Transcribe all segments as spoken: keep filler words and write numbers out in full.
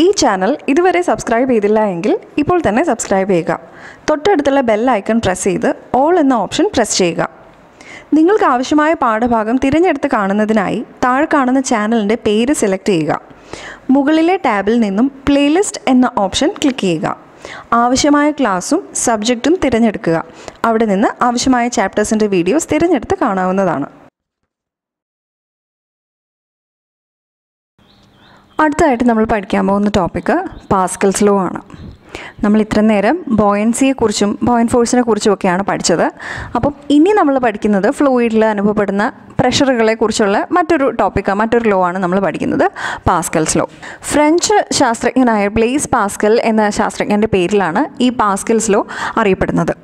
This channel is subscribe to this channel. Subscribe to the bell icon. Press all in the option. Press the bell icon. If you want to select the channel, select the tab playlist option. Click the Avishmaya class, subject, and Tiranjaka. Avadana Avishmaya chapters and videos Tiranjata Kana. At the item number Padkam on the topic Pascal's law. Namalitranera, buoyancy, curchum, buoyant force and a curchuana padchada. Upon any number padkin, the fluid la and upatana, pressure regala curchula, matter topica, matter law and number padkin, the Pascal's law. French Shastra in I Blaise Pascal and the Shastra and the Pailana, E. Pascal's law are repatanother.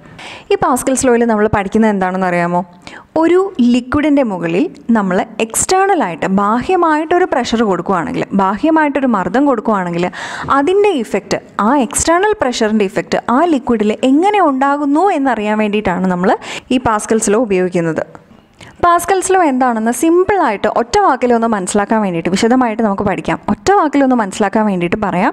E. Pascal's law in number padkin and Danaramo. Oru liquid and demogil, number external light, Bahemite or pressure good quanagla, Bahemite or Mardan good quanagla, Adinde effect, our external. External pressure and effect ആ ലിക്വിഡിൽ എങ്ങനെ ഉണ്ടാകുന്നു എന്ന് അറിയാൻ വേണ്ടിയിട്ടാണ് നമ്മൾ ഈ Pascal's law ഉപയോഗിക്കുന്നത്. Pascal's law എന്താണെന്ന് സിമ്പിൾ ആയിട്ട് ഒറ്റ വാക്കിൽ ഒന്ന് മനസ്സിലാക്കാൻ വേണ്ടിയിട്ട് വിശദമായിട്ട് നമുക്ക് പഠിക്കാം. ഒറ്റ വാക്കിൽ ഒന്ന് മനസ്സിലാക്കാൻ വേണ്ടിയിട്ട് പറയാം.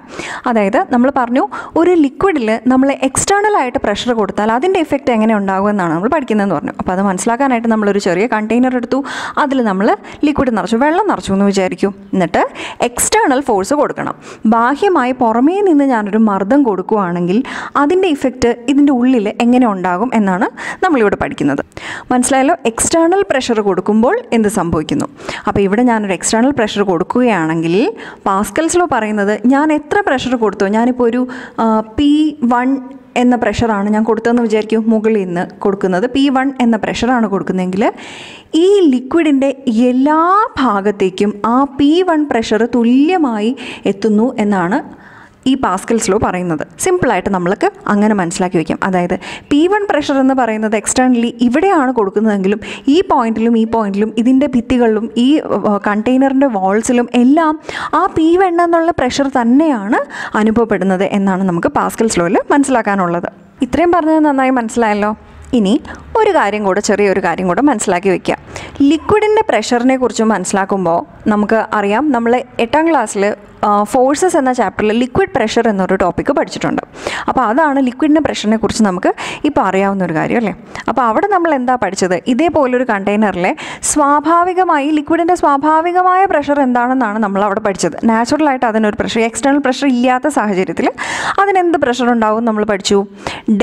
അതായത് നമ്മൾ പറഞ്ഞു ഒരു ലിക്വിഡിൽ നമ്മൾ എക്സ്റ്റേണൽ ആയിട്ട് പ്രഷർ കൊടുത്താൽ അതിന്റെ എഫക്റ്റ് എങ്ങനെ ഉണ്ടാകും എന്നാണ് നമ്മൾ പഠിക്കുന്നതെന്ന് പറഞ്ഞു. അപ്പോൾ അത് മനസ്സിലാക്കാനായിട്ട് നമ്മൾ ഒരു ചെറിയ കണ്ടെയ്നർ എടുത്തു. അതിൽ നമ്മൾ ലിക്വിഡ് നിറച്ചു വെള്ളം നിറച്ചു എന്ന് വിചാരിക്കൂ. എന്നിട്ട് എക്സ്റ്റേണൽ ഫോഴ്സ് കൊടുക്കണം. ബാഹ്യമായി പുറമേ നിന്ന് ഞാൻ ഒരു മർദ്ദം കൊടുക്കുകയാണെങ്കിൽ അതിന്റെ എഫക്റ്റ് ഇതിന്റെ ഉള്ളിൽ എങ്ങനെ ഉണ്ടാകും എന്നാണ് നമ്മൾ ഇവിടെ പഠിക്കുന്നത്. മനസ്സിലായല്ലോ എക്സ്റ്റേണൽ pressure കൊടുക്കുമ്പോൾ എന്ത് സംഭവിക്കുന്നു. അപ്പോൾ ഇവിടെ ഞാൻ ഒരു എക്സ്റ്റേണൽ പ്രഷർ കൊടുക്കുകയാണെങ്കിൽ പാസ്കൽസ് ലോ പറയുന്നത് ഞാൻ എത്ര പ്രഷർ കൊടുത്തോ ഞാനിപ്പോൾ ഒരു പി വൺ എന്ന പ്രഷറാണ് ഞാൻ കൊടുത്തതെന്ന് വിചാരിക്കും. മുകളിൽ നിന്ന് കൊടുക്കുന്നത് പി വൺ എന്ന പ്രഷറാണ് കൊടുക്കുന്നതെങ്കിൽ ഈ ലിക്വിഡിൻ്റെ എല്ലാ ഭാഗത്തേക്കും ആ പി വൺ പ്രഷർ തുല്യമായി എത്തുന്നു എന്നാണ് ഈ പാസ്കൽസ് ലോ പറയുന്നത്. സിമ്പിളായിട്ട് നമ്മൾക്ക് അങ്ങനെ മനസ്സിലാക്കി വയ്ക്കാം. അതായത് പി വൺ പ്രഷർ എന്ന് പറയുന്നത് എക്സ്റ്റേണലി ഇവിടെയാണ് കൊടുക്കുന്നതെങ്കിലും ഈ പോയിന്റിലും ഈ പോയിന്റിലും ഇതിൻ്റെ ഭിത്തികളിലും ഈ കണ്ടെയ്നറിൻ്റെ വാൾസിലും എല്ലാം ആ പി വൺ എന്നുള്ള പ്രഷർ തന്നെയാണ് അനുഭവപ്പെടുന്നത് എന്നാണ് നമുക്ക് പാസ്കൽസ് ലോയിൽ മനസ്സിലാക്കാനുള്ളത്. ഇത്രയും പറഞ്ഞത് നന്നായി മനസ്സിലായല്ലോ. ഇനി ഒരു കാര്യം കൂടെ ചെറിയൊരു കാര്യം കൂടെ മനസ്സിലാക്കി വയ്ക്കുക. ലിക്വിഡിൻ്റെ പ്രഷറിനെ കുറിച്ച് മനസ്സിലാക്കുമ്പോൾ നമുക്ക് അറിയാം നമ്മൾ എട്ടാം ക്ലാസ്സിൽ ഫോഴ്സസ് എന്ന ചാപ്റ്ററിൽ ലിക്വിഡ് പ്രഷർ എന്നൊരു ടോപ്പിക്ക് പഠിച്ചിട്ടുണ്ട്. അപ്പോൾ അതാണ് ലിക്വിഡിൻ്റെ പ്രഷറിനെ കുറിച്ച് നമുക്ക് ഇപ്പോൾ അറിയാവുന്ന ഒരു കാര്യം അല്ലേ. അപ്പോൾ അവിടെ നമ്മൾ എന്താ പഠിച്ചത് ഇതേപോലൊരു കണ്ടെയ്നറിലെ സ്വാഭാവികമായി ലിക്വിഡിൻ്റെ സ്വാഭാവികമായ പ്രഷർ എന്താണെന്നാണ് നമ്മൾ അവിടെ പഠിച്ചത്. നാച്ചുറലായിട്ട് അതിനൊരു പ്രഷർ എക്സ്റ്റേണൽ പ്രഷർ ഇല്ലാത്ത സാഹചര്യത്തിൽ അതിനെന്ത് പ്രഷർ ഉണ്ടാവും നമ്മൾ പഠിച്ചു.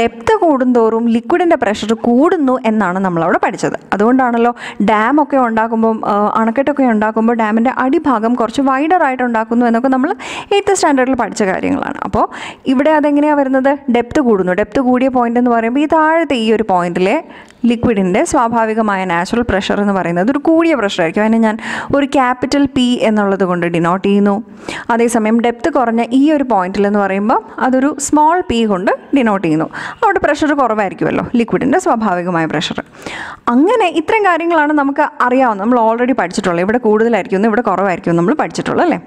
ഡെപ്ത് കൂടുന്തോറും ലിക്വിഡിൻ്റെ പ്രഷർ കൂടുന്നു എന്നാണ് നമ്മളവിടെ പഠിച്ചത്. അതുകൊണ്ടാണല്ലോ ഡാമൊക്കെ ഉണ്ടാക്കുമ്പം അണക്കെട്ടൊക്കെ ഉണ്ടാക്കുമ്പോൾ ഡാമിൻ്റെ അടിഭാഗം കുറച്ച് വൈഡറായിട്ട് ഉണ്ടാക്കുന്നു എന്നൊക്കെ നമ്മൾ എയ്ത്ത് സ്റ്റാൻഡേർഡിൽ പഠിച്ച കാര്യങ്ങളാണ്. അപ്പോൾ ഇവിടെ അതെങ്ങനെയാണ് വരുന്നത് ഡെപ്ത് കൂടുന്നു. ഡെപ്ത് കൂടിയ പോയിന്റ് എന്ന് പറയുമ്പോൾ ഈ താഴത്തെ ഈ ഒരു പോയിന്റിലെ ലിക്വിഡിൻ്റെ സ്വാഭാവികമായ നാച്ചുറൽ പ്രഷർ എന്ന് പറയുന്നത് ഒരു കൂടിയ പ്രഷറായിരിക്കും. അതിനെ ഞാൻ ഒരു ക്യാപിറ്റൽ പി എന്നുള്ളത് കൊണ്ട് ഡിനോട്ട് ചെയ്യുന്നു. അതേസമയം ഡെപ്ത് കുറഞ്ഞ ഈ ഒരു പോയിന്റിൽ എന്ന് പറയുമ്പോൾ അതൊരു സ്മോൾ പി കൊണ്ട് ഡിനോട്ട് ചെയ്യുന്നു. അവിടെ പ്രഷർ കുറവായിരിക്കുമല്ലോ ലിക്വിഡിൻ്റെ സ്വാഭാവികമായ പ്രഷർ. അങ്ങനെ ഇത്രയും കാര്യങ്ങളാണ് നമുക്ക് അറിയാവുന്നത്. നമ്മൾ ഓൾറെഡി പഠിച്ചിട്ടുള്ളത് ഇവിടെ കൂടുതലായിരിക്കും ഇവിടെ കുറവായിരിക്കും നമ്മൾ പഠിച്ചിട്ടുള്ളത് അല്ലേ.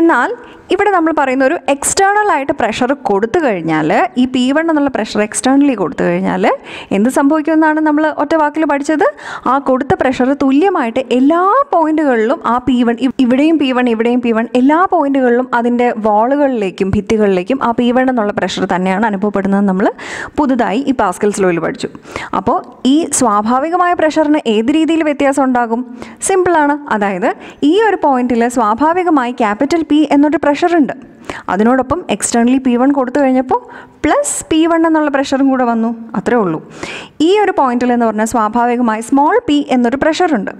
എന്നാൽ ഇവിടെ നമ്മൾ പറയുന്ന ഒരു എക്സ്റ്റേണൽ ആയിട്ട് പ്രഷർ കൊടുത്തു കഴിഞ്ഞാൽ ഈ പി വൺ എന്നുള്ള പ്രഷർ എക്സ്റ്റേണലി കൊടുത്തു കഴിഞ്ഞാൽ എന്ത് സംഭവിക്കുമെന്നാണ് നമ്മൾ ഒറ്റ വാക്കിൽ പഠിച്ചത്. ആ കൊടുത്ത പ്രഷർ തുല്യമായിട്ട് എല്ലാ പോയിന്റുകളിലും ആ പി വൺ ഇവിടെയും പി വൺ ഇവിടെയും പി വൺ എല്ലാ പോയിന്റുകളിലും അതിൻ്റെ വാളുകളിലേക്കും ഭിത്തികളിലേക്കും ആ പി വൺ എന്നുള്ള പ്രഷർ തന്നെയാണ് അനുഭവപ്പെടുന്നത്. നമ്മൾ പുതുതായി ഈ പാസ്കൽസ് ലോയിൽ പഠിച്ചു. അപ്പോൾ ഈ സ്വാഭാവികമായ പ്രഷറിന് ഏത് രീതിയിൽ വ്യത്യാസം ഉണ്ടാകും സിമ്പിളാണ്. അതായത് ഈ ഒരു പോയിന്റിൽ സ്വാഭാവികമായി ക്യാപിറ്റൽ പി എന്നൊരു പ്രഷറുണ്ട്. അതിനോടൊപ്പം എക്സ്റ്റേണലി പി വൺ കൊടുത്തു കഴിഞ്ഞപ്പോൾ പ്ലസ് പി വൺ എന്നുള്ള പ്രഷറും കൂടെ വന്നു. അത്രേ ഉള്ളൂ. ഈ ഒരു പോയിന്റിൽ എന്ന് പറഞ്ഞാൽ സ്വാഭാവികമായി സ്മോൾ പി എന്നൊരു പ്രഷറുണ്ട്.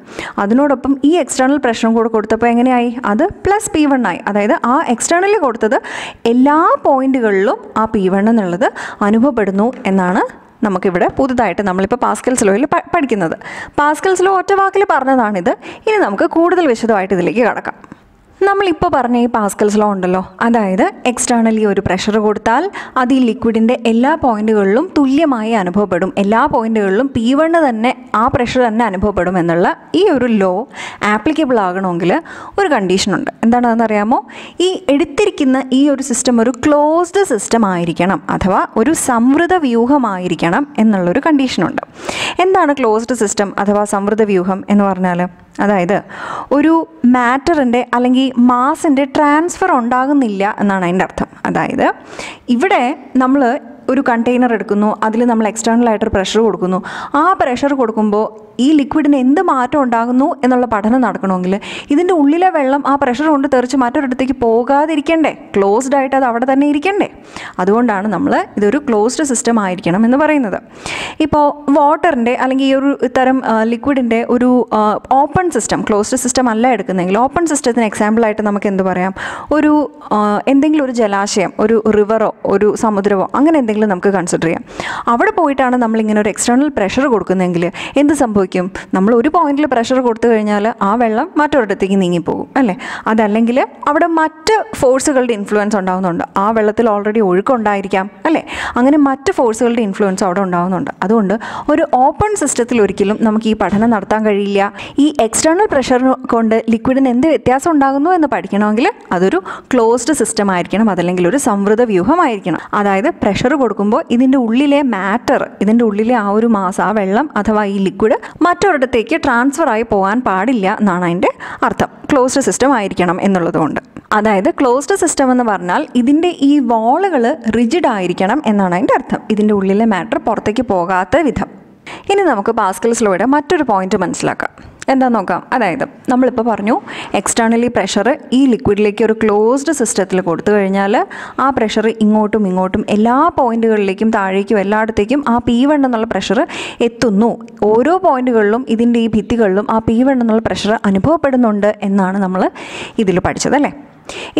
അതിനോടൊപ്പം ഈ എക്സ്റ്റേണൽ പ്രഷറും കൂടെ കൊടുത്തപ്പോൾ എങ്ങനെയായി അത് പ്ലസ് പി വൺ ആയി. അതായത് ആ എക്സ്റ്റേണലി കൊടുത്തത് എല്ലാ പോയിന്റുകളിലും ആ പി വൺ എന്നുള്ളത് അനുഭവപ്പെടുന്നു എന്നാണ് നമുക്കിവിടെ പുതുതായിട്ട് നമ്മളിപ്പോൾ പാസ്കൽസ് ലോയിൽ പഠിക്കുന്നത്. പാസ്കൽസ് ലോ ഒറ്റ വാക്കിൽ പറഞ്ഞതാണിത്. ഇനി നമുക്ക് കൂടുതൽ വിശദമായിട്ട് ഇതിലേക്ക് കടക്കാം. നമ്മളിപ്പോൾ പറഞ്ഞ ഈ പാസ്കൽസ് ലോ ഉണ്ടല്ലോ, അതായത് എക്സ്റ്റേണലി ഒരു പ്രഷർ കൊടുത്താൽ അത് ഈ ലിക്വിഡിൻ്റെ എല്ലാ പോയിന്റുകളിലും തുല്യമായി അനുഭവപ്പെടും. എല്ലാ പോയിന്റുകളിലും പി വണ് തന്നെ ആ പ്രഷർ തന്നെ അനുഭവപ്പെടും എന്നുള്ള ഈ ഒരു ലോ ആപ്ലിക്കബിൾ ആകണമെങ്കിൽ ഒരു കണ്ടീഷനുണ്ട്. എന്താണെന്നറിയാമോ? ഈ എടുത്തിരിക്കുന്ന ഈ ഒരു സിസ്റ്റം ഒരു ക്ലോസ്ഡ് സിസ്റ്റം ആയിരിക്കണം, അഥവാ ഒരു സംവൃത വ്യൂഹമായിരിക്കണം എന്നുള്ളൊരു കണ്ടീഷനുണ്ട്. എന്താണ് ക്ലോസ്ഡ് സിസ്റ്റം അഥവാ സംവൃത വ്യൂഹം എന്ന് പറഞ്ഞാൽ അതായത് ഒരു മാറ്ററിൻ്റെ അല്ലെങ്കിൽ മാസിൻ്റെ ട്രാൻസ്ഫർ ഉണ്ടാകുന്നില്ല എന്നാണ് അതിൻ്റെ അർത്ഥം. അതായത് ഇവിടെ നമ്മൾ ഒരു കണ്ടെയ്നർ എടുക്കുന്നു, അതിൽ നമ്മൾ എക്സ്റ്റേണലായിട്ടൊരു പ്രഷർ കൊടുക്കുന്നു. ആ പ്രഷർ കൊടുക്കുമ്പോൾ ഈ ലിക്വിഡിന് എന്ത് മാറ്റം ഉണ്ടാകുന്നു എന്നുള്ള പഠനം നടക്കണമെങ്കിൽ ഇതിൻ്റെ ഉള്ളിലെ വെള്ളം ആ പ്രഷർ കൊണ്ട് തെറിച്ച് മറ്റൊരിടത്തേക്ക് പോകാതിരിക്കണ്ടേ, ക്ലോസ്ഡ് ആയിട്ട് അത് അവിടെ തന്നെ ഇരിക്കണ്ടേ. അതുകൊണ്ടാണ് നമ്മൾ ഇതൊരു ക്ലോസ്ഡ് സിസ്റ്റം ആയിരിക്കണം എന്ന് പറയുന്നത്. ഇപ്പോൾ വാട്ടറിൻ്റെ അല്ലെങ്കിൽ ഈ ഒരു തരം ലിക്വിഡിൻ്റെ ഒരു ഓപ്പൺ സിസ്റ്റം, ക്ലോസ്ഡ് സിസ്റ്റം അല്ല എടുക്കുന്നെങ്കിൽ ഓപ്പൺ സിസ്റ്റത്തിന് എക്സാമ്പിളായിട്ട് നമുക്ക് എന്ത് പറയാം, ഒരു എന്തെങ്കിലും ഒരു ജലാശയം, ഒരു റിവറോ ഒരു സമുദ്രമോ അങ്ങനെ എന്തെങ്കിലും നമുക്ക് കൺസിഡർ ചെയ്യാം. അവിടെ പോയിട്ടാണ് നമ്മളിങ്ങനെ ഒരു എക്സ്റ്റേണൽ പ്രഷർ കൊടുക്കുന്നതെങ്കിൽ എന്ത് സംഭവിക്കും? നമ്മൾ ഒരു പോയിന്റിൽ പ്രഷർ കൊടുത്തു കഴിഞ്ഞാൽ ആ വെള്ളം മറ്റൊരിടത്തേക്ക് നീങ്ങിപ്പോകും അല്ലേ. അതല്ലെങ്കിൽ അവിടെ മറ്റ് ഫോഴ്സുകളുടെ ഇൻഫ്ലുവൻസ് ഉണ്ടാകുന്നുണ്ട്. ആ വെള്ളത്തിൽ ഓൾറെഡി ഒഴുക്കുണ്ടായിരിക്കാം അല്ലേ. അങ്ങനെ മറ്റ് ഫോഴ്സുകളുടെ ഇൻഫ്ലുവൻസ് അവിടെ ഉണ്ടാകുന്നുണ്ട്. അതുകൊണ്ട് ഒരു ഓപ്പൺ സിസ്റ്റത്തിൽ ഒരിക്കലും നമുക്ക് ഈ പഠനം നടത്താൻ കഴിയില്ല. ഈ എക്സ്റ്റേണൽ പ്രഷർ കൊണ്ട് ലിക്വിഡിന് എന്ത് വ്യത്യാസം ഉണ്ടാകുന്നു എന്ന് പഠിക്കണമെങ്കിൽ അതൊരു ക്ലോസ്ഡ് സിസ്റ്റം ആയിരിക്കണം, അതല്ലെങ്കിൽ ഒരു സംവൃത വ്യൂഹമായിരിക്കണം. അതായത് പ്രഷർ കൊടുക്കുമ്പോൾ ഇതിൻ്റെ ഉള്ളിലെ മാറ്റർ, ഇതിൻ്റെ ഉള്ളിലെ ആ ഒരു മാസ്, ആ വെള്ളം അഥവാ ഈ ലിക്വിഡ് മറ്റൊരിടത്തേക്ക് ട്രാൻസ്ഫർ ആയി പോകാൻ പാടില്ല എന്നാണ് അതിൻ്റെ അർത്ഥം, ക്ലോസ്ഡ് സിസ്റ്റം ആയിരിക്കണം എന്നുള്ളതുകൊണ്ട്. അതായത് ക്ലോസ്ഡ് സിസ്റ്റം എന്ന് പറഞ്ഞാൽ ഇതിൻ്റെ ഈ വാളുകൾ റിജിഡ് ആയിരിക്കണം എന്നാണ് അതിൻ്റെ അർത്ഥം, ഇതിൻ്റെ ഉള്ളിലെ മാറ്റർ പുറത്തേക്ക് പോകാത്ത വിധം. ഇനി നമുക്ക് പാസ്കൽസ് ലോയുടെ മറ്റൊരു പോയിന്റ് മനസ്സിലാക്കാം. എന്താ നോക്കാം. അതായത് നമ്മളിപ്പോൾ പറഞ്ഞു എക്സ്റ്റേണലി പ്രഷർ ഈ ലിക്വിഡിലേക്ക് ഒരു ക്ലോസ്ഡ് സിസ്റ്റത്തിൽ കൊടുത്തു കഴിഞ്ഞാൽ ആ പ്രഷർ ഇങ്ങോട്ടും ഇങ്ങോട്ടും എല്ലാ പോയിന്റുകളിലേക്കും താഴേക്കും എല്ലായിടത്തേക്കും ആ പി വൺ എന്നുള്ള പ്രഷർ എത്തുന്നു. ഓരോ പോയിന്റുകളിലും ഇതിൻ്റെ ഈ ഭിത്തികളിലും ആ പി വൺ എന്നുള്ള പ്രഷർ അനുഭവപ്പെടുന്നുണ്ട് എന്നാണ് നമ്മൾ ഇതിൽ പഠിച്ചത് അല്ലേ.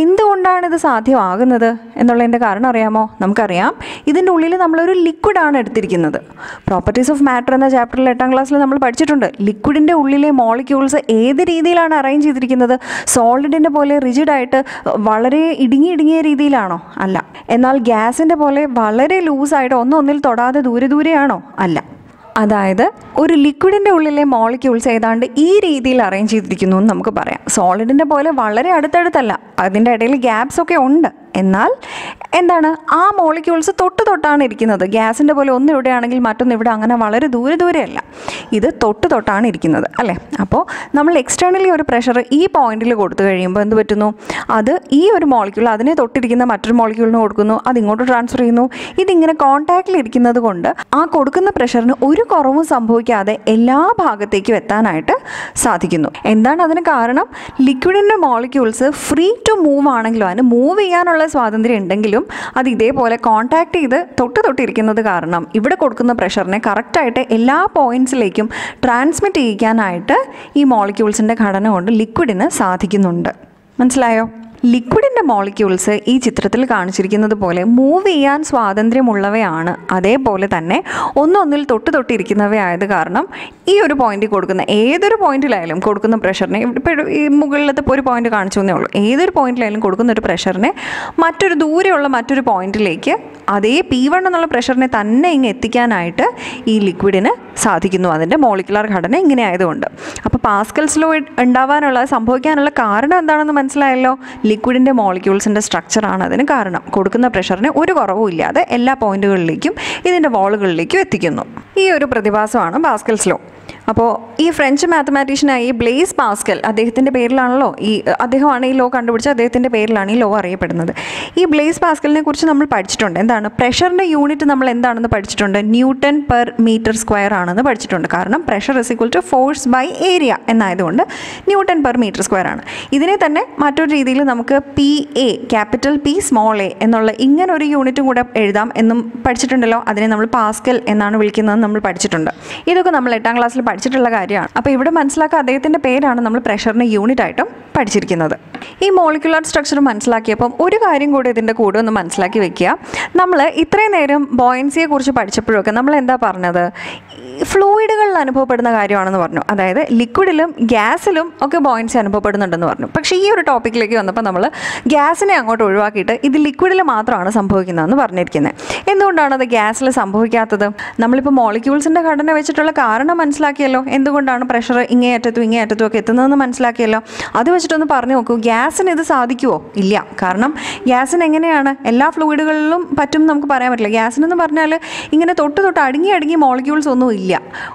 എന്തുകൊണ്ടാണിത് സാധ്യമാകുന്നത് എന്നുള്ളതിൻ്റെ കാരണം അറിയാമോ? നമുക്കറിയാം ഇതിൻ്റെ ഉള്ളിൽ നമ്മളൊരു ലിക്വിഡാണ് എടുത്തിരിക്കുന്നത്. പ്രോപ്പർട്ടീസ് ഓഫ് മാറ്റർ എന്ന ചാപ്റ്ററിൽ എട്ടാം ക്ലാസ്സിൽ നമ്മൾ പഠിച്ചിട്ടുണ്ട് ലിക്വിഡിൻ്റെ ഉള്ളിലെ മോളിക്യൂൾസ് ഏത് രീതിയിലാണ് അറേഞ്ച് ചെയ്തിരിക്കുന്നത്. സോളിഡിൻ്റെ പോലെ റിജിഡായിട്ട് വളരെ ഇടുങ്ങി ഇടുങ്ങിയ രീതിയിലാണോ? അല്ല. എന്നാൽ ഗ്യാസിൻ്റെ പോലെ വളരെ ലൂസായിട്ട് ഒന്നൊന്നിൽ തൊടാതെ ദൂരെ ദൂരെയാണോ? അല്ല. അതായത് ഒരു ലിക്വിഡിൻ്റെ ഉള്ളിലെ മോളിക്യൂൾസ് ഏതാണ്ട് ഈ രീതിയിൽ അറേഞ്ച് ചെയ്തിരിക്കുന്നു എന്ന് നമുക്ക് പറയാം. സോളിഡിൻ്റെ പോലെ വളരെ അടുത്തടുത്തല്ല, അതിൻ്റെ ഇടയിൽ ഗ്യാപ്സ് ഒക്കെ ഉണ്ട്. എന്നാൽ എന്താണ്, ആ മോളിക്യൂൾസ് തൊട്ട് തൊട്ടാണ് ഇരിക്കുന്നത്. ഗ്യാസിൻ്റെ പോലെ ഒന്ന് ഇവിടെയാണെങ്കിൽ മറ്റൊന്ന് ഇവിടെ അങ്ങനെ വളരെ ദൂരെ ദൂരെയല്ല, ഇത് തൊട്ട് തൊട്ടാണ് ഇരിക്കുന്നത് അല്ലേ. അപ്പോൾ നമ്മൾ എക്സ്റ്റേണലി ഒരു പ്രഷർ ഈ പോയിന്റിൽ കൊടുത്തു കഴിയുമ്പോൾ എന്ത് പറ്റുന്നു, അത് ഈ ഒരു മോളിക്യൂൾ അതിനെ തൊട്ടിരിക്കുന്ന മറ്റൊരു മോളിക്യൂളിന് കൊടുക്കുന്നു, അതിങ്ങോട്ട് ട്രാൻസ്ഫർ ചെയ്യുന്നു. ഇതിങ്ങനെ കോൺടാക്റ്റിലിരിക്കുന്നത് കൊണ്ട് ആ കൊടുക്കുന്ന പ്രഷറിന് ഒരു കുറവും സംഭവിക്കാതെ എല്ലാ ഭാഗത്തേക്കും എത്താനായിട്ട് സാധിക്കുന്നു. എന്താണ് അതിന് കാരണം? ലിക്വിഡിൻ്റെ മോളിക്യൂൾസ് ഫ്രീ ടു മൂവ് ആണെങ്കിലും അതിന് മൂവ് ചെയ്യാനുള്ള സ്വാതന്ത്ര്യം ഉണ്ടെങ്കിലും അത് ഇതേപോലെ കോൺടാക്ട് ചെയ്ത് തൊട്ട് തൊട്ടിരിക്കുന്നത് കാരണം ഇവിടെ കൊടുക്കുന്ന പ്രഷറിനെ കറക്റ്റായിട്ട് എല്ലാ പോയിന്റ്സിലേക്കും ട്രാൻസ്മിറ്റ് ചെയ്യിക്കാനായിട്ട് ഈ മോളിക്യൂൾസിൻ്റെ ഘടന കൊണ്ട് ലിക്വിഡിന് സാധിക്കുന്നുണ്ട്. മനസ്സിലായോ? ലിക്വിഡിൻ്റെ മോളിക്യൂൾസ് ഈ ചിത്രത്തിൽ കാണിച്ചിരിക്കുന്നത് പോലെ മൂവ് ചെയ്യാൻ സ്വാതന്ത്ര്യമുള്ളവയാണ്. അതേപോലെ തന്നെ ഒന്നൊന്നിൽ തൊട്ട് തൊട്ടിരിക്കുന്നവയായത് കാരണം ഈ ഒരു പോയിന്റിൽ കൊടുക്കുന്ന ഏതൊരു പോയിന്റിലായാലും കൊടുക്കുന്ന പ്രഷറിനെ, ഇപ്പോൾ ഈ മുകളിലത്തെ ഇപ്പോൾ ഒരു പോയിന്റ് കാണിച്ചു എന്നേ ഉള്ളൂ, ഏതൊരു പോയിന്റിലായാലും കൊടുക്കുന്ന ഒരു പ്രഷറിനെ മറ്റൊരു ദൂരെയുള്ള മറ്റൊരു പോയിന്റിലേക്ക് അതേ പി വൺ എന്നുള്ള പ്രഷറിനെ തന്നെ ഇങ്ങനെ എത്തിക്കാനായിട്ട് ഈ ലിക്വിഡിന് സാധിക്കുന്നു. അതിൻ്റെ മോളിക്കുലാർ ഘടന ഇങ്ങനെ ആയതുകൊണ്ട്. അപ്പോൾ പാസ്കൽസ് ലോ ഉണ്ടാവാനുള്ള സംഭവിക്കാനുള്ള കാരണം എന്താണെന്ന് മനസ്സിലായല്ലോ. ലിക്വിഡിൻ്റെ മോളിക്യൂൾസിൻ്റെ സ്ട്രക്ചറാണ് അതിന് കാരണം. കൊടുക്കുന്ന പ്രഷറിന് ഒരു കുറവും ഇല്ലാതെ എല്ലാ പോയിന്റുകളിലേക്കും ഇതിൻ്റെ വാളുകളിലേക്കും എത്തിക്കുന്നു. ഈ ഒരു പ്രതിഭാസമാണ് പാസ്കൽസ് ലോ. അപ്പോൾ ഈ ഫ്രഞ്ച് മാത്തമാറ്റീഷ്യനായി ബ്ലെയ്സ് പാസ്കൽ, അദ്ദേഹത്തിൻ്റെ പേരിലാണല്ലോ ഈ അദ്ദേഹമാണ് ഈ ലോ കണ്ടുപിടിച്ച, അദ്ദേഹത്തിൻ്റെ പേരിലാണ് ഈ ലോ അറിയപ്പെടുന്നത്. ഈ ബ്ലെയ്സ് പാസ്കലിനെ കുറിച്ച് നമ്മൾ പഠിച്ചിട്ടുണ്ട്. എന്താണ് പ്രഷറിൻ്റെ യൂണിറ്റ് നമ്മൾ എന്താണെന്ന് പഠിച്ചിട്ടുണ്ട്? ന്യൂട്ടൺ പെർ മീറ്റർ സ്ക്വയർ ആണെന്ന് പഠിച്ചിട്ടുണ്ട്. കാരണം pressure is equal to force by area എന്നായതുകൊണ്ട് ന്യൂട്ടൺ പെർ മീറ്റർ സ്ക്വയർ ആണ്. ഇതിനെ തന്നെ മറ്റൊരു രീതിയിൽ നമുക്ക് P A, capital P small A എന്നുള്ള ഇങ്ങനെ ഒരു യൂണിറ്റും കൂടെ എഴുതാം എന്നും പഠിച്ചിട്ടുണ്ടല്ലോ. അതിനെ നമ്മൾ പാസ്കൽ എന്നാണ് വിളിക്കുന്നത് നമ്മൾ പഠിച്ചിട്ടുണ്ട്. ഇതൊക്കെ നമ്മൾ എട്ടാം ക്ലാസ്സിൽ പഠിച്ചിട്ടുള്ള കാര്യമാണ്. അപ്പോൾ ഇവിടെ മനസ്സിലാക്കുക അദ്ദേഹത്തിൻ്റെ പേരാണ് നമ്മൾ പ്രഷറിന് യൂണിറ്റ് ആയിട്ടും പഠിച്ചിരിക്കുന്നത്. ഈ മോളിക്കുലാർ സ്ട്രക്ചർ മനസ്സിലാക്കിയപ്പം ഒരു കാര്യം കൂടി ഇതിൻ്റെ കൂടെ ഒന്ന് മനസ്സിലാക്കി വെക്കുക. നമ്മൾ ഇത്രയും നേരം ബോയൻസിയെ കുറിച്ച് പഠിച്ചപ്പോഴൊക്കെ നമ്മൾ എന്താ പറഞ്ഞത്? ഫ്ലൂയിഡുകളിൽ അനുഭവപ്പെടുന്ന കാര്യമാണെന്ന് പറഞ്ഞു. അതായത് ലിക്വിഡിലും ഗ്യാസിലും ഒക്കെ ബോയൻസി അനുഭവപ്പെടുന്നുണ്ടെന്ന് പറഞ്ഞു. പക്ഷേ ഈ ഒരു ടോപ്പിക്കിലേക്ക് വന്നപ്പോൾ നമ്മൾ ഗ്യാസിനെ അങ്ങോട്ട് ഒഴിവാക്കിയിട്ട് ഇത് ലിക്വിഡിൽ മാത്രമാണ് സംഭവിക്കുന്നതെന്ന് പറഞ്ഞിരിക്കുന്നത്. എന്തുകൊണ്ടാണ് അത് ഗ്യാസിൽ സംഭവിക്കാത്തത്? നമ്മളിപ്പോൾ മോളിക്യൂൾസിൻ്റെ ഘടന വെച്ചിട്ടുള്ള കാരണം മനസ്സിലാക്കിയല്ലോ. എന്തുകൊണ്ടാണ് പ്രഷർ ഇങ്ങേ അറ്റത്തും ഇങ്ങേ അറ്റത്തും ഒക്കെ എത്തുന്നതെന്ന് മനസ്സിലാക്കിയല്ലോ. അത് വെച്ചിട്ടൊന്ന് പറഞ്ഞു നോക്കൂ, ഗ്യാസിന് ഇത് സാധിക്കുമോ? ഇല്ല. കാരണം ഗ്യാസിന് എങ്ങനെയാണ് എല്ലാ ഫ്ലൂയിഡുകളിലും പറ്റും നമുക്ക് പറയാൻ പറ്റില്ല. ഗ്യാസിനെന്ന് പറഞ്ഞാൽ ഇങ്ങനെ തൊട്ട് തൊട്ട് അടുങ്ങി അടുങ്ങി മോളിക്യൂൾസ് ഒന്നും ഇല്ല. ഇല്ല.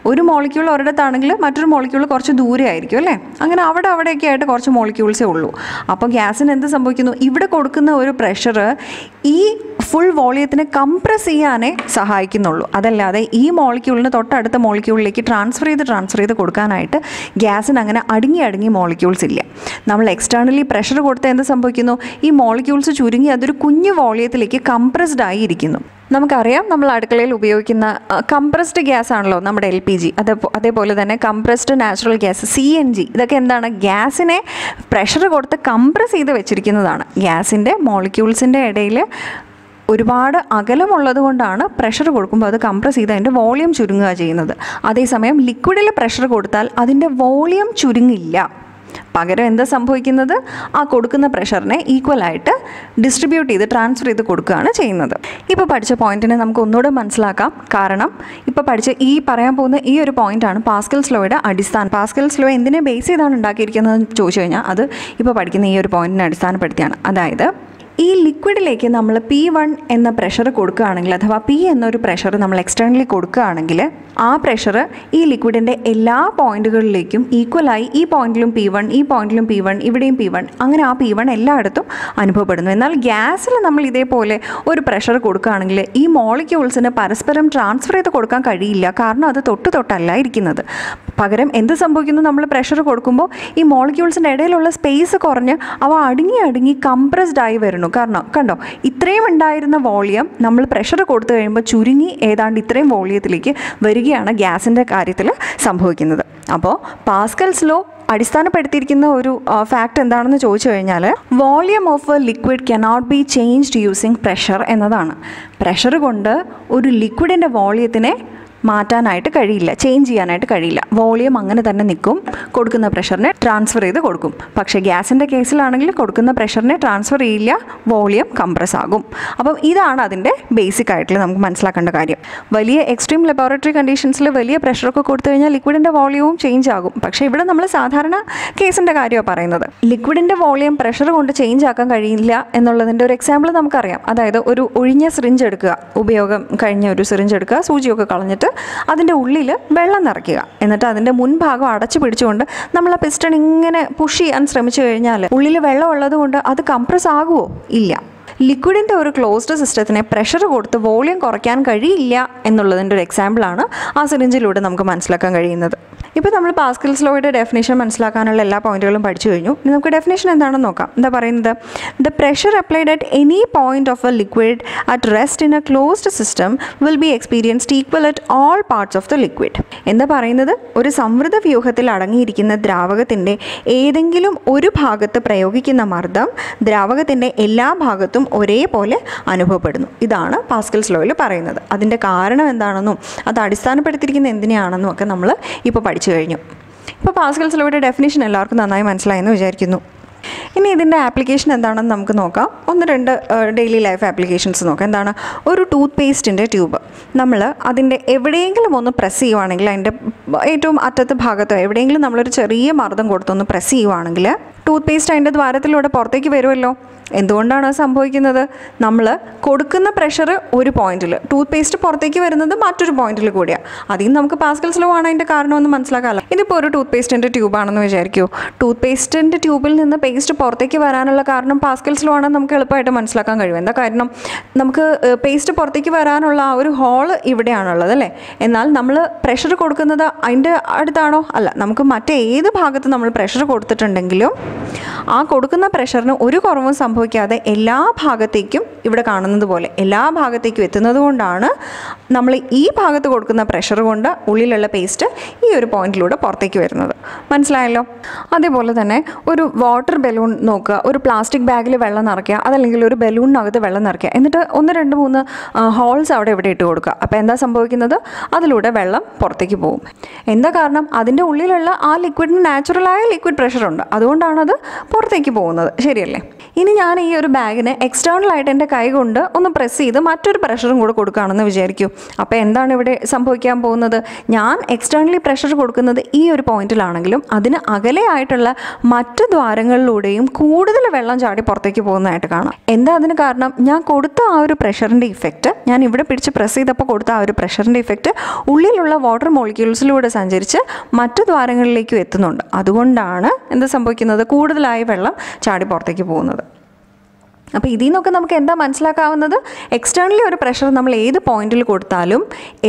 ഒരു മോളിക്യൂൾ ഒരിടത്താണെങ്കിൽ മറ്റൊരു മോളിക്യൂൾ കുറച്ച് ദൂരെ ആയിരിക്കും അല്ലേ. അങ്ങനെ അവിടെ അവിടെയൊക്കെ ആയിട്ട് കുറച്ച് മോളിക്യൂൾസേ ഉള്ളൂ. അപ്പോൾ ഗ്യാസിന് എന്ത് സംഭവിക്കുന്നു, ഇവിടെ കൊടുക്കുന്ന ഒരു പ്രഷറ് ഈ ഫുൾ വോളിയത്തിനെ കംപ്രസ് ചെയ്യാനേ സഹായിക്കുന്നുള്ളൂ. അതല്ലാതെ ഈ മോളിക്യൂളിന് തൊട്ടടുത്ത മോളിക്യൂളിലേക്ക് ട്രാൻസ്ഫർ ചെയ്ത് ട്രാൻസ്ഫർ ചെയ്ത് കൊടുക്കാനായിട്ട് ഗ്യാസിന് അങ്ങനെ അടുങ്ങി അടുങ്ങി മോളിക്യൂൾസ് ഇല്ല. നമ്മൾ എക്സ്റ്റേണലി പ്രഷർ കൊടുത്താൽ എന്ത് സംഭവിക്കുന്നു, ഈ മോളിക്യൂൾസ് ചുരുങ്ങി അതൊരു കുഞ്ഞു വോളിയത്തിലേക്ക് കംപ്രസ്ഡ് ആയിരിക്കുന്നു. നമുക്കറിയാം നമ്മൾ അടുക്കളയിൽ ഉപയോഗിക്കുന്ന കംപ്രസ്ഡ് ഗ്യാസ് ആണല്ലോ നമ്മുടെ എൽ പി ജി. അതേ അതേപോലെ തന്നെ compressed natural gas C N G, ഇതൊക്കെ എന്താണ്, ഗ്യാസിനെ പ്രഷർ കൊടുത്ത് കംപ്രസ് ചെയ്ത് വെച്ചിരിക്കുന്നതാണ്. ഗ്യാസിൻ്റെ മോളിക്യൂൾസിൻ്റെ ഇടയിൽ ഒരുപാട് അകലമുള്ളത് കൊണ്ടാണ് പ്രഷർ കൊടുക്കുമ്പോൾ അത് കംപ്രസ് ചെയ്ത് അതിൻ്റെ വോളിയം ചുരുങ്ങുക ചെയ്യുന്നത്. അതേസമയം ലിക്വിഡിൽ പ്രഷർ കൊടുത്താൽ അതിൻ്റെ വോളിയം ചുരുങ്ങില്ല. പകരം എന്താ സംഭവിക്കുന്നത്, ആ കൊടുക്കുന്ന പ്രഷറിനെ ഈക്വലായിട്ട് ഡിസ്ട്രിബ്യൂട്ട് ചെയ്ത് ട്രാൻസ്ഫർ ചെയ്ത് കൊടുക്കുകയാണ് ചെയ്യുന്നത്. ഇപ്പോൾ പഠിച്ച പോയിന്റിനെ നമുക്ക് ഒന്നുകൂടെ മനസ്സിലാക്കാം. കാരണം ഇപ്പോൾ പഠിച്ച ഈ പറയാൻ പോകുന്ന ഈ ഒരു പോയിന്റാണ് പാസ്കൽസ് ലോയുടെ അടിസ്ഥാനം. പാസ്കൽസ് ലോ എന്തിനെ ബേസ് ചെയ്താണ് ഉണ്ടാക്കിയിരിക്കുന്നതെന്ന് ചോദിച്ചു കഴിഞ്ഞാൽ അത് ഇപ്പോൾ പഠിക്കുന്ന ഈ ഒരു പോയിന്റിനെ അടിസ്ഥാനപ്പെടുത്തിയാണ്. അതായത് ഈ ലിക്വിഡിലേക്ക് നമ്മൾ പി വൺ എന്ന പ്രഷർ കൊടുക്കുകയാണെങ്കിൽ, അഥവാ പി എന്നൊരു പ്രഷർ നമ്മൾ എക്സ്റ്റേണലി കൊടുക്കുകയാണെങ്കിൽ, ആ പ്രഷർ ഈ ലിക്വിഡിൻ്റെ എല്ലാ പോയിന്റുകളിലേക്കും ഈക്വലായി ഈ പോയിന്റിലും പി വൺ, ഈ പോയിന്റിലും പി വൺ, ഇവിടെയും പി വൺ, അങ്ങനെ ആ പി വൺ എല്ലായിടത്തും അനുഭവപ്പെടുന്നു. എന്നാൽ ഗ്യാസിൽ നമ്മൾ ഇതേപോലെ ഒരു പ്രഷർ കൊടുക്കുകയാണെങ്കിൽ ഈ മോളിക്യൂൾസിന് പരസ്പരം ട്രാൻസ്ഫർ ചെയ്ത് കൊടുക്കാൻ കഴിയില്ല. കാരണം അത് തൊട്ട് തൊട്ടല്ല ഇരിക്കുന്നത്. പകരം എന്ത് സംഭവിക്കുന്നു, നമ്മൾ പ്രഷർ കൊടുക്കുമ്പോൾ ഈ മോളിക്യൂൾസിൻ്റെ ഇടയിലുള്ള സ്പേസ് കുറഞ്ഞ് അവ അടുങ്ങി അടുങ്ങി കംപ്രസ്ഡ് ആയി വരുന്നു. കാരണം കണ്ടോ, ഇത്രയും ഉണ്ടായിരുന്ന വോളിയം നമ്മൾ പ്രഷർ കൊടുത്തു കഴിയുമ്പോൾ ചുരുങ്ങി ഏതാണ്ട് ഇത്രയും വോളിയത്തിലേക്ക് വരികയാണ് ഗ്യാസിൻ്റെ കാര്യത്തിൽ സംഭവിക്കുന്നത്. അപ്പോൾ പാസ്കൽസ് ലോ അടിസ്ഥാനപ്പെടുത്തിയിരിക്കുന്ന ഒരു ഫാക്റ്റ് എന്താണെന്ന് ചോദിച്ചു കഴിഞ്ഞാൽ, volume of a liquid cannot be changed using pressure എന്നതാണ്. പ്രഷർ കൊണ്ട് ഒരു ലിക്വിഡിൻ്റെ വോളിയത്തിനെ മാറ്റാനായിട്ട് കഴിയില്ല, ചേഞ്ച് ചെയ്യാനായിട്ട് കഴിയില്ല. വോളിയം അങ്ങനെ തന്നെ നിൽക്കും, കൊടുക്കുന്ന പ്രഷറിനെ ട്രാൻസ്ഫർ ചെയ്ത് കൊടുക്കും. പക്ഷേ ഗ്യാസിൻ്റെ കേസിലാണെങ്കിൽ കൊടുക്കുന്ന പ്രഷറിനെ ട്രാൻസ്ഫർ ചെയ്യില്ല, വോളിയം കംപ്രസ് ആകും. അപ്പം ഇതാണ് അതിൻ്റെ ബേസിക് ആയിട്ടുള്ള നമുക്ക് മനസ്സിലാക്കേണ്ട കാര്യം. വലിയ എക്സ്ട്രീം ലബോറട്ടറി കണ്ടീഷൻസിൽ വലിയ പ്രഷറൊക്കെ കൊടുത്തു കഴിഞ്ഞാൽ ലിക്വിഡിൻ്റെ വോളിയവും ചേഞ്ച് ആകും. പക്ഷേ ഇവിടെ നമ്മൾ സാധാരണ കേസിൻ്റെ കാര്യമാണ് പറയുന്നത്. ലിക്വിഡിൻ്റെ വോളിയം പ്രഷർ കൊണ്ട് ചേഞ്ച് ആക്കാൻ കഴിയില്ല എന്നുള്ളതിൻ്റെ ഒരു എക്സാമ്പിൾ നമുക്കറിയാം. അതായത് ഒരു ഒഴിഞ്ഞ സിറിഞ്ച് എടുക്കുക, ഉപയോഗം കഴിഞ്ഞ ഒരു സിറിഞ്ച് എടുക്കുക, സൂചിയൊക്കെ കളഞ്ഞിട്ട് അതിൻ്റെ ഉള്ളിൽ വെള്ളം നിറയ്ക്കുക. എന്നിട്ട് അതിൻ്റെ മുൻഭാഗം അടച്ചു പിടിച്ചുകൊണ്ട് നമ്മൾ ആ പിസ്റ്റൺ ഇങ്ങനെ പുഷ് ചെയ്യാൻ ശ്രമിച്ചു കഴിഞ്ഞാൽ ഉള്ളിൽ വെള്ളം ഉള്ളത് കൊണ്ട് അത് കംപ്രസ് ആകുമോ? ഇല്ല. ലിക്വിഡിൻ്റെ ഒരു ക്ലോസ്ഡ് സിസ്റ്റത്തിനെ പ്രഷർ കൊടുത്ത് വോളിയം കുറയ്ക്കാൻ കഴിയില്ല എന്നുള്ളതിൻ്റെ ഒരു എക്സാമ്പിളാണ് ആ സിറിഞ്ചിലൂടെ നമുക്ക് മനസ്സിലാക്കാൻ കഴിയുന്നത്. ഇപ്പോൾ നമ്മൾ പാസ്കൽസ് ലോയുടെ ഡെഫിനേഷൻ മനസ്സിലാക്കാനുള്ള എല്ലാ പോയിന്റുകളും പഠിച്ചു കഴിഞ്ഞു. ഇനി നമുക്ക് ഡെഫിനേഷൻ എന്താണെന്ന് നോക്കാം. എന്താ പറയുന്നത്, the pressure applied at any point of a liquid at rest in a closed system will be experienced equal at all parts of the liquid. എന്താ പറയുന്നത്, ഒരു സംവൃത വ്യൂഹത്തിൽ അടങ്ങിയിരിക്കുന്ന ദ്രാവകത്തിൻ്റെ ഏതെങ്കിലും ഒരു ഭാഗത്ത് പ്രയോഗിക്കുന്ന മർദ്ദം ദ്രാവകത്തിൻ്റെ എല്ലാ ഭാഗത്തും ഒരേപോലെ അനുഭവപ്പെടുന്നു. ഇതാണ് പാസ്കൽസ് ലോയിൽ പറയുന്നത്. അതിൻ്റെ കാരണം എന്താണെന്നും അത് അടിസ്ഥാനപ്പെടുത്തിയിരിക്കുന്ന എന്തിനാണെന്നും ഒക്കെ നമ്മൾ ഇപ്പോൾ പഠിച്ചു കഴിഞ്ഞു. ഇപ്പോൾ പാസ്കൽസ് ലോയുടെ ഡെഫിനേഷൻ എല്ലാവർക്കും നന്നായി മനസ്സിലായെന്ന് വിചാരിക്കുന്നു. ഇനി ഇതിൻ്റെ ആപ്ലിക്കേഷൻ എന്താണെന്ന് നമുക്ക് നോക്കാം. ഒന്ന് രണ്ട് ഡെയിലി ലൈഫ് ആപ്ലിക്കേഷൻസ് നോക്കാം. എന്താണ്, ഒരു ടൂത്ത് പേസ്റ്റിൻ്റെ ട്യൂബ് നമ്മൾ അതിൻ്റെ എവിടെയെങ്കിലും ഒന്ന് പ്രസ് ചെയ്യുവാണെങ്കിൽ, അതിൻ്റെ ഏറ്റവും അറ്റത്തെ ഭാഗത്തോ എവിടെയെങ്കിലും നമ്മളൊരു ചെറിയ മർദ്ദം കൊടുത്തൊന്ന് പ്രസ് ചെയ്യുവാണെങ്കിൽ ടൂത്ത് പേസ്റ്റ് അതിൻ്റെ ദ്വാരത്തിലൂടെ പുറത്തേക്ക് വരുമല്ലോ. എന്തുകൊണ്ടാണ് അത് സംഭവിക്കുന്നത്, നമ്മൾ കൊടുക്കുന്ന പ്രഷർ ഒരു പോയിന്റിൽ, ടൂത്ത് പേസ്റ്റ് പുറത്തേക്ക് വരുന്നത് മറ്റൊരു പോയിന്റിൽ കൂടിയാണ്. അതിന് നമുക്ക് പാസ്കൽസ് ലോ ആണ് അതിൻ്റെ കാരണമെന്ന് മനസ്സിലാക്കാമല്ലോ. ഇതിപ്പോൾ ഒരു ടൂത്ത് പേസ്റ്റിൻ്റെ ട്യൂബാണെന്ന് വിചാരിക്കൂ. ടൂത്ത് പേസ്റ്റിൻ്റെ ട്യൂബിൽ നിന്ന് പേസ്റ്റ് പുറത്തേക്ക് വരാനുള്ള കാരണം പാസ്കൽസ് ലോ ആണെന്ന് നമുക്ക് എളുപ്പമായിട്ട് മനസ്സിലാക്കാൻ കഴിയും. എന്താ കാരണം, നമുക്ക് പേസ്റ്റ് പുറത്തേക്ക് വരാനുള്ള ആ ഒരു ഹോൾ ഇവിടെയാണുള്ളത് അല്ലേ. എന്നാൽ നമ്മൾ പ്രഷർ കൊടുക്കുന്നത് അതിൻ്റെ അടുത്താണോ? അല്ല, നമുക്ക് മറ്റേത് ഭാഗത്ത് നമ്മൾ പ്രഷർ കൊടുത്തിട്ടുണ്ടെങ്കിലും ആ കൊടുക്കുന്ന പ്രഷറിന് ഒരു കുറവും സംഭവിക്കാതെ എല്ലാ ഭാഗത്തേക്കും ഇവിടെ കാണുന്നത് പോലെ എല്ലാ ഭാഗത്തേക്കും എത്തുന്നത് കൊണ്ടാണ് നമ്മൾ ഈ ഭാഗത്ത് കൊടുക്കുന്ന പ്രഷർ കൊണ്ട് ഉള്ളിലുള്ള പേസ്റ്റ് ഈ ഒരു പോയിന്റിലൂടെ പുറത്തേക്ക് വരുന്നത്. മനസ്സിലായല്ലോ. അതേപോലെ തന്നെ ഒരു വാട്ടർ ബലൂൺ നോക്കുക, ഒരു പ്ലാസ്റ്റിക് ബാഗിൽ വെള്ളം നിറയ്ക്കുക, അതല്ലെങ്കിൽ ഒരു ബലൂണിനകത്ത് വെള്ളം നിറയ്ക്കുക, എന്നിട്ട് ഒന്ന് രണ്ട് മൂന്ന് ഹോൾസ് അവിടെ ഇവിടെ ഇട്ട് കൊടുക്കുക. അപ്പോൾ എന്താ സംഭവിക്കുന്നത്, അതിലൂടെ വെള്ളം പുറത്തേക്ക് പോകും. എന്താ കാരണം, അതിൻ്റെ ഉള്ളിലുള്ള ആ ലിക്വിഡിന് നാച്ചുറലായ ലിക്വിഡ് പ്രഷറുണ്ട്, അതുകൊണ്ടാണ് അത് പുറത്തേക്ക് പോകുന്നത്. ശരിയല്ലേ. ഇനി ഞാൻ ഈ ഒരു ബാഗിന് എക്സ്റ്റേണലായിട്ട് എൻ്റെ കൈ കൊണ്ട് ഒന്ന് പ്രസ് ചെയ്ത് മറ്റൊരു പ്രഷറും കൂടെ കൊടുക്കുകയാണെന്ന് വിചാരിക്കൂ. അപ്പോൾ എന്താണ് ഇവിടെ സംഭവിക്കാൻ പോകുന്നത്, ഞാൻ എക്സ്റ്റേണലി പ്രഷർ കൊടുക്കുന്നത് ഈ ഒരു പോയിന്റിലാണെങ്കിലും അതിന് അകലെയായിട്ടുള്ള മറ്റ് ദ്വാരങ്ങളിലൂടെയും കൂടുതൽ വെള്ളം ചാടി പുറത്തേക്ക് പോകുന്നതായിട്ട് കാണാം. എന്താ അതിന് കാരണം, ഞാൻ കൊടുത്ത ആ ഒരു പ്രഷറിൻ്റെ ഇഫക്റ്റ് ഞാൻ ഇവിടെ പിടിച്ച് പ്രസ് ചെയ്തപ്പോൾ കൊടുത്ത ആ ഒരു പ്രഷറിൻ്റെ ഇഫക്റ്റ് ഉള്ളിലുള്ള വാട്ടർ മോളിക്യൂൾസിലൂടെ സഞ്ചരിച്ച് മറ്റു ദ്വാരങ്ങളിലേക്കും എത്തുന്നുണ്ട്. അതുകൊണ്ടാണ് എന്ത് സംഭവിക്കുന്നത്, കൂടുതലായി വെള്ളം ചാടി പുറത്തേക്ക് പോകുന്നത്. അപ്പോൾ ഇതിൽ നിന്നൊക്കെ നമുക്ക് എന്താ മനസ്സിലാക്കാവുന്നത്, എക്സ്റ്റേണലി ഒരു പ്രഷർ നമ്മൾ ഏത് പോയിന്റിൽ കൊടുത്താലും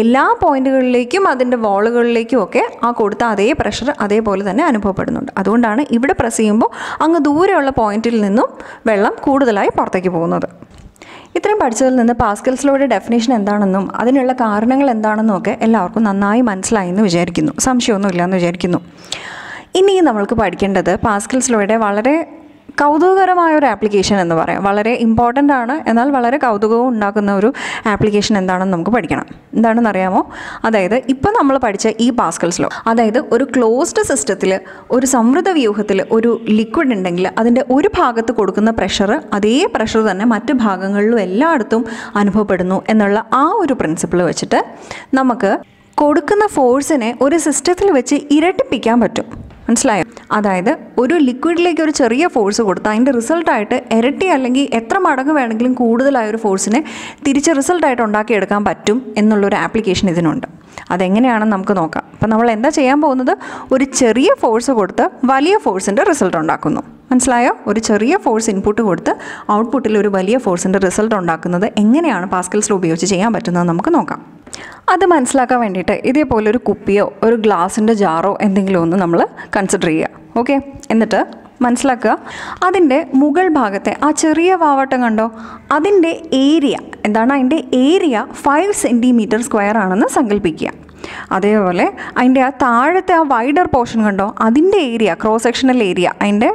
എല്ലാ പോയിന്റുകളിലേക്കും അതിൻ്റെ വാളുകളിലേക്കും ഒക്കെ ആ കൊടുത്ത അതേ പ്രഷർ അതേപോലെ തന്നെ അനുഭവപ്പെടുന്നുണ്ട്. അതുകൊണ്ടാണ് ഇവിടെ പ്രസ് ചെയ്യുമ്പോൾ അങ്ങ് ദൂരെയുള്ള പോയിന്റിൽ നിന്നും വെള്ളം കൂടുതലായി പുറത്തേക്ക് പോകുന്നത്. ഇത്രയും പഠിച്ചതിൽ നിന്ന് പാസ്കൽസ് ലോയുടെ ഡെഫിനേഷൻ എന്താണെന്നും അതിനുള്ള കാരണങ്ങൾ എന്താണെന്നും ഒക്കെ എല്ലാവർക്കും നന്നായി മനസ്സിലായി എന്ന് വിചാരിക്കുന്നു. സംശയമൊന്നുമില്ല എന്ന് വിചാരിക്കുന്നു. ഇനിയും നമ്മൾക്ക് പഠിക്കേണ്ടത് പാസ്കൽസ് ലോയുടെ വളരെ കൗതുകകരമായ ഒരു ആപ്ലിക്കേഷൻ എന്ന് പറയാം. വളരെ ഇമ്പോർട്ടൻ്റ് ആണ്, എന്നാൽ വളരെ കൗതുകവും ഉണ്ടാക്കുന്ന ഒരു ആപ്ലിക്കേഷൻ എന്താണെന്ന് നമുക്ക് പഠിക്കണം. എന്താണെന്ന് അറിയാമോ? അതായത് ഇപ്പം നമ്മൾ പഠിച്ച ഈ പാസ്കൽസ് ലോ, അതായത് ഒരു ക്ലോസ്ഡ് സിസ്റ്റത്തിൽ ഒരു സമൃദ്ധ വ്യൂഹത്തിൽ ഒരു ലിക്വിഡ് ഉണ്ടെങ്കിൽ അതിൻ്റെ ഒരു ഭാഗത്ത് കൊടുക്കുന്ന പ്രഷർ അതേ പ്രഷർ തന്നെ മറ്റ് ഭാഗങ്ങളിലും എല്ലായിടത്തും അനുഭവപ്പെടുന്നു എന്നുള്ള ആ ഒരു പ്രിൻസിപ്പിൾ വെച്ചിട്ട് നമുക്ക് കൊടുക്കുന്ന ഫോഴ്സിനെ ഒരു സിസ്റ്റത്തിൽ വെച്ച് ഇരട്ടിപ്പിക്കാൻ പറ്റും. മനസ്സിലായോ? അതായത് ഒരു ലിക്വിഡിലേക്ക് ഒരു ചെറിയ ഫോഴ്സ് കൊടുത്താൽ അതിൻ്റെ റിസൾട്ടായിട്ട് ഇരട്ടി അല്ലെങ്കിൽ എത്ര മടങ്ങ് വേണമെങ്കിലും കൂടുതലായൊരു ഫോഴ്സിനെ തിരിച്ച് റിസൾട്ടായിട്ട് ഉണ്ടാക്കിയെടുക്കാൻ പറ്റും എന്നുള്ളൊരു ആപ്ലിക്കേഷൻ ഇതിനുണ്ട്. അതെങ്ങനെയാണെന്ന് നമുക്ക് നോക്കാം. അപ്പം നമ്മൾ എന്താ ചെയ്യാൻ പോകുന്നത്, ഒരു ചെറിയ ഫോഴ്സ് കൊടുത്ത് വലിയ ഫോഴ്സിൻ്റെ റിസൾട്ട് ഉണ്ടാക്കുന്നു. മനസ്സിലായോ? ഒരു ചെറിയ ഫോഴ്സ് ഇൻപുട്ട് കൊടുത്ത് ഔട്ട്പുട്ടിൽ ഒരു വലിയ ഫോഴ്സിൻ്റെ റിസൾട്ട് ഉണ്ടാക്കുന്നത് എങ്ങനെയാണ് പാസ്കൽസ് ലോ ഉപയോഗിച്ച് ചെയ്യാൻ പറ്റുന്നത് നമുക്ക് നോക്കാം. അത് മനസ്സിലാക്കാൻ വേണ്ടിയിട്ട് ഇതേപോലൊരു കുപ്പിയോ ഒരു ഗ്ലാസിൻ്റെ ജാറോ എന്തെങ്കിലും ഒന്ന് നമ്മൾ കൺസിഡർ ചെയ്യുക. ഓക്കെ, എന്നിട്ട് മനസ്സിലാക്കുക അതിൻ്റെ മുകൾ ഭാഗത്തെ ആ ചെറിയ വാവട്ടം കണ്ടോ, അതിൻ്റെ ഏരിയ എന്താണ്, അതിൻ്റെ ഏരിയ ഫൈവ് സെൻറ്റിമീറ്റർ സ്ക്വയർ ആണെന്ന് സങ്കല്പിക്കുക. അതേപോലെ അതിൻ്റെ ആ താഴത്തെ ആ വൈഡർ പോർഷൻ കണ്ടോ, അതിൻ്റെ ഏരിയ, ക്രോസ് സെക്ഷണൽ ഏരിയ, അതിൻ്റെ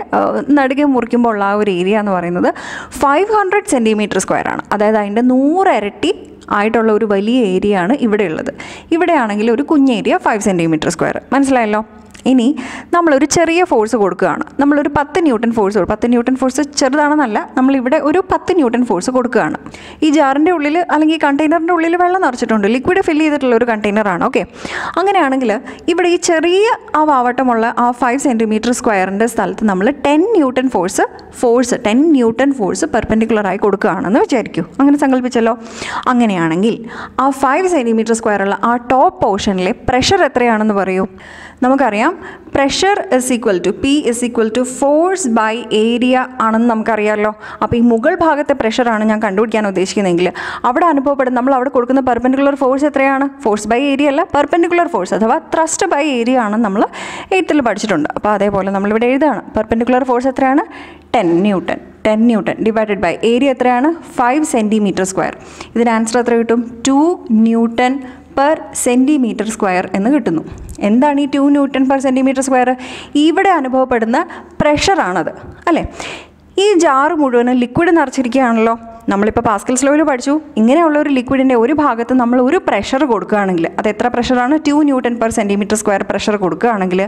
നടുകെ മുറിക്കുമ്പോൾ ഉള്ള ആ ഒരു ഏരിയ എന്ന് പറയുന്നത് ഫൈവ് ഹൺഡ്രഡ് സെൻറ്റിമീറ്റർ സ്ക്വയർ ആണ്. അതായത് അതിൻ്റെ നൂറ് ഇരട്ടി ആയിട്ടുള്ള ഒരു വലിയ ഏരിയ ആണ് ഇവിടെ ഉള്ളത്. ഇവിടെയാണെങ്കിൽ ഒരു കുഞ്ഞേരിയ ഫൈവ് സെൻറ്റിമീറ്റർ സ്ക്വയർ. മനസ്സിലായല്ലോ? ഇനി നമ്മളൊരു ചെറിയ ഫോഴ്സ് കൊടുക്കുകയാണ്, നമ്മളൊരു പത്ത് ന്യൂട്ടൺ ഫോഴ്സ് കൊടുക്കും. പത്ത് ന്യൂട്ടൺ ഫോഴ്സ് ചെറുതാണെന്നല്ല, നമ്മളിവിടെ ഒരു പത്ത് ന്യൂട്ടൺ ഫോഴ്സ് കൊടുക്കുകയാണ്. ഈ ജാറിൻ്റെ ഉള്ളിൽ അല്ലെങ്കിൽ കണ്ടെയ്നറിൻ്റെ ഉള്ളിൽ വെള്ളം നിറച്ചിട്ടുണ്ട്, ലിക്വിഡ് ഫില്ല് ചെയ്തിട്ടുള്ള ഒരു കണ്ടെയ്നറാണ്. ഓക്കെ, അങ്ങനെയാണെങ്കിൽ ഇവിടെ ഈ ചെറിയ ആ വാവട്ടമുള്ള ആ ഫൈവ് സെൻറ്റിമീറ്റർ സ്ക്വയറിൻ്റെ സ്ഥലത്ത് നമ്മൾ ten newton force force ten newton force പെർപെൻഡിക്കുലറായി കൊടുക്കുകയാണെന്ന് വിചാരിക്കൂ. അങ്ങനെ സങ്കല്പിച്ചല്ലോ. അങ്ങനെയാണെങ്കിൽ ആ ഫൈവ് സെൻറ്റിമീറ്റർ സ്ക്വയറുള്ള ആ ടോപ്പ് പോർഷനിലെ പ്രഷർ എത്രയാണെന്ന് പറയൂ. നമുക്കറിയാം pressure is equal to P is equal to force by area ആണെന്ന് നമുക്കറിയാമല്ലോ. അപ്പോൾ ഈ മുകൾ ഭാഗത്തെ പ്രഷറാണ് ഞാൻ കണ്ടുപിടിക്കാൻ ഉദ്ദേശിക്കുന്നതെങ്കിൽ അവിടെ അനുഭവപ്പെടുന്ന, നമ്മൾ അവിടെ കൊടുക്കുന്ന പെർപെൻഡിക്കുലർ ഫോഴ്സ് എത്രയാണ്? ഫോഴ്സ് ബൈ ഏരിയ അല്ല, പെർപെൻഡിക്കുലർ ഫോഴ്സ് അഥവാ ത്രസ്റ്റ് ബൈ ഏരിയ ആണെന്ന് നമ്മൾ എയ്ത്തിൽ പഠിച്ചിട്ടുണ്ട്. അപ്പോൾ അതേപോലെ നമ്മളിവിടെ എഴുതാണ്, പെർപെൻഡിക്കുലർ ഫോഴ്സ് എത്രയാണ്? Ten newton ten newton divided by area എത്രയാണ്? Five centimetre square. ഇതിന് ആൻസർ എത്ര കിട്ടും? Two newton per centimetre square എന്ന് കിട്ടുന്നു. എന്താണ് ഈ two newton per centimetre square? ഇവിടെ അനുഭവപ്പെടുന്ന പ്രഷറാണത്, അല്ലേ? ഈ ജാറ് മുഴുവനും ലിക്വിഡ് നിറച്ചിരിക്കുകയാണല്ലോ. നമ്മളിപ്പോൾ പാസ്കൽസ് ലോയിൽ പഠിച്ചു, ഇങ്ങനെയുള്ള ഒരു ലിക്വിഡിൻ്റെ ഒരു ഭാഗത്ത് നമ്മൾ ഒരു പ്രഷർ കൊടുക്കുകയാണെങ്കിൽ അത് എത്ര പ്രഷറാണ്? Two newton per centimetre square pressure കൊടുക്കുകയാണെങ്കിൽ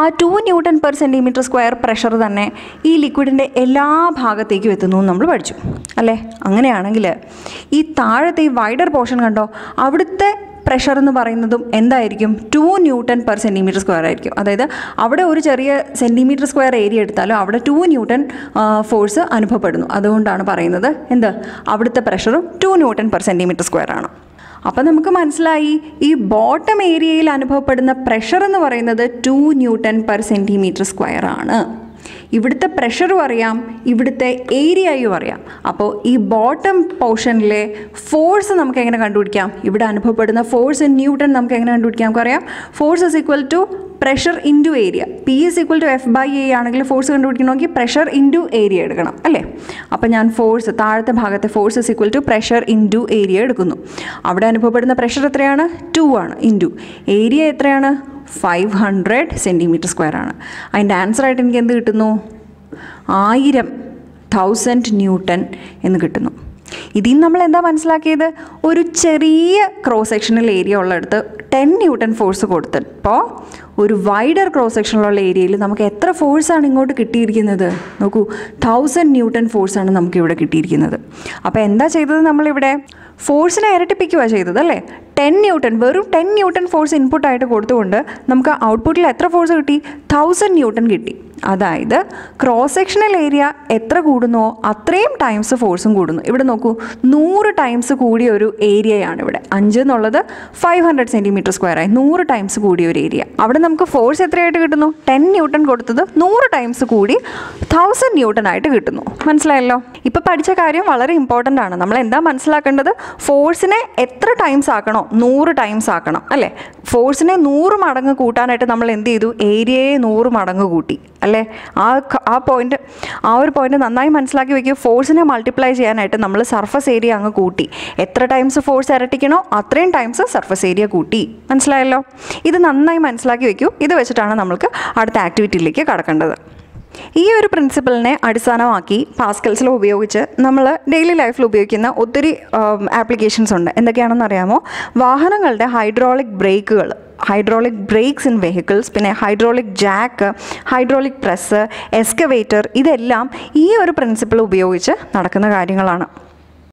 ആ two newton per centimetre square pressure തന്നെ ഈ ലിക്വിഡിൻ്റെ എല്ലാ ഭാഗത്തേക്കും എത്തുന്നു നമ്മൾ പഠിച്ചു, അല്ലേ? അങ്ങനെയാണെങ്കിൽ ഈ താഴത്തെ ഈ വൈഡർ പോർഷൻ കണ്ടോ, അവിടുത്തെ പ്രഷർ എന്ന് പറയുന്നതും എന്തായിരിക്കും? Two newton per centimetre square ആയിരിക്കും. അതായത് അവിടെ ഒരു ചെറിയ സെൻറ്റിമീറ്റർ സ്ക്വയർ ഏരിയ എടുത്താലും അവിടെ ടു ന്യൂട്ടൺ ഫോഴ്സ് അനുഭവപ്പെടുന്നു. അതുകൊണ്ടാണ് പറയുന്നത് എന്ത്, അവിടുത്തെ പ്രഷറും two newton per centimetre square ആണ്. അപ്പം നമുക്ക് മനസ്സിലായി ഈ ബോട്ടം ഏരിയയിൽ അനുഭവപ്പെടുന്ന പ്രഷർ എന്ന് പറയുന്നത് two newton per centimetre square ആണ്. ഇവിടുത്തെ പ്രഷറും അറിയാം, ഇവിടുത്തെ ഏരിയയും അറിയാം. അപ്പോൾ ഈ ബോട്ടം പോർഷനിലെ ഫോഴ്സ് നമുക്ക് എങ്ങനെ കണ്ടുപിടിക്കാം? ഇവിടെ അനുഭവപ്പെടുന്ന ഫോഴ്സ് ഇൻ ന്യൂട്ടൺ നമുക്ക് എങ്ങനെ കണ്ടുപിടിക്കാം? നമുക്കറിയാം force is equal to pressure into area. P is equal to F by A ആണെങ്കിൽ ഫോഴ്സ് കണ്ടുപിടിക്കണമെങ്കിൽ പ്രഷർ ഇൻറ്റു ഏരിയ എടുക്കണം, അല്ലേ? അപ്പം ഞാൻ ഫോഴ്സ്, താഴത്തെ ഭാഗത്തെ force is equal to pressure into area എടുക്കുന്നു. അവിടെ അനുഭവപ്പെടുന്ന പ്രഷർ എത്രയാണ്? ടു ആണ്. ഇൻറ്റു ഏരിയ എത്രയാണ്? ഫൈവ് ഹൺഡ്രഡ് സെൻറ്റിമീറ്റർ സ്ക്വയർ ആണ്. അതിൻ്റെ ആൻസറായിട്ട് എനിക്ക് എന്ത് കിട്ടുന്നു? ആയിരം തൗസൻഡ് ന്യൂട്ടൺ എന്ന് കിട്ടുന്നു. ഇതിൽ നിന്ന് നമ്മൾ എന്താ മനസ്സിലാക്കിയത്? ഒരു ചെറിയ ക്രോസ് സെക്ഷണൽ ഏരിയ ഉള്ളിടത്ത് ടെൻ ന്യൂട്ടൺ ഫോഴ്സ് കൊടുത്തപ്പോൾ ഒരു വൈഡർ ക്രോസ് സെക്ഷനിലുള്ള ഏരിയയിൽ നമുക്ക് എത്ര ഫോഴ്സാണ് ഇങ്ങോട്ട് കിട്ടിയിരിക്കുന്നത്? നോക്കൂ, തൗസൻഡ് ന്യൂട്ടൺ ഫോഴ്സാണ് നമുക്കിവിടെ കിട്ടിയിരിക്കുന്നത്. അപ്പോൾ എന്താ ചെയ്തത് നമ്മളിവിടെ? ഫോഴ്സിനെ ഇരട്ടിപ്പിക്കുകയാണ് ചെയ്തത്, അല്ലേ? ten newton, വെറും ten newton ഫോഴ്സ് ഇൻപുട്ട് ആയിട്ട് കൊടുത്തുകൊണ്ട് നമുക്ക് ഔട്ട്പുട്ടിൽ എത്ര ഫോഴ്സ് കിട്ടി? one thousand newton കിട്ടി. അതായത് ക്രോസ് സെക്ഷണൽ ഏരിയ എത്ര കൂടുന്നോ അത്രയും ടൈംസ് ഫോഴ്സും കൂടുന്നു. ഇവിടെ നോക്കൂ, നൂറ് ടൈംസ് കൂടിയ ഒരു ഏരിയയാണ് ഇവിടെ. അഞ്ച് എന്നുള്ളത് ഫൈവ് ഹൺഡ്രഡ് സെൻറ്റിമീറ്റർ സ്ക്വയർ ആയി നൂറ് ടൈംസ് കൂടിയ ഒരു ഏരിയ. അവിടെ നമുക്ക് ഫോഴ്സ് എത്രയായിട്ട് കിട്ടുന്നു? ടെൻ ന്യൂട്ടൺ കൊടുത്തത് നൂറ് ടൈംസ് കൂടി തൗസൻഡ് ന്യൂട്ടൺ ആയിട്ട് കിട്ടുന്നു. മനസ്സിലായല്ലോ? ഇപ്പോൾ പഠിച്ച കാര്യം വളരെ ഇമ്പോർട്ടൻ്റ് ആണ്. നമ്മൾ എന്താ മനസ്സിലാക്കേണ്ടത്? ഫോഴ്സിനെ എത്ര ടൈംസ് ആക്കണോ നൂറ് ടൈംസ് ആക്കണം, അല്ലേ? ഫോഴ്സിനെ നൂറ് മടങ്ങ് കൂട്ടാനായിട്ട് നമ്മൾ എന്ത് ചെയ്തു? ഏരിയയെ നൂറ് മടങ്ങ് കൂട്ടി, അല്ലേ? ആ ആ പോയിന്റ് ആ ഒരു പോയിന്റ് നന്നായി മനസ്സിലാക്കി വയ്ക്കുക. ഫോഴ്സിനെ മൾട്ടിപ്ലൈ ചെയ്യാനായിട്ട് നമ്മൾ സർഫസ് ഏരിയ അങ്ങ് കൂട്ടി. എത്ര ടൈംസ് ഫോഴ്സ് ഇരട്ടിക്കണോ അത്രയും ടൈംസ് സർഫസ് ഏരിയ കൂട്ടി. മനസ്സിലായല്ലോ? ഇത് നന്നായി മനസ്സിലാക്കി വയ്ക്കൂ. ഇത് വെച്ചിട്ടാണ് നമ്മൾക്ക് അടുത്ത ആക്ടിവിറ്റിയിലേക്ക് കടക്കേണ്ടത്. ഈ ഒരു പ്രിൻസിപ്പിളിനെ അടിസ്ഥാനമാക്കി പാസ്കൽസ് ലോ ഉപയോഗിച്ച് നമ്മൾ ഡെയിലി ലൈഫിൽ ഉപയോഗിക്കുന്ന ഒത്തിരി ആപ്ലിക്കേഷൻസ് ഉണ്ട്. എന്തൊക്കെയാണെന്ന് അറിയാമോ? വാഹനങ്ങളുടെ ഹൈഡ്രോളിക് ബ്രേക്കുകൾ, ഹൈഡ്രോളിക് ബ്രേക്സ് ഇൻ വെഹിക്കിൾസ്, പിന്നെ hydraulic jack, hydraulic press, excavator, ഇതെല്ലാം ഈ ഒരു പ്രിൻസിപ്പിൾ ഉപയോഗിച്ച് നടക്കുന്ന കാര്യങ്ങളാണ്.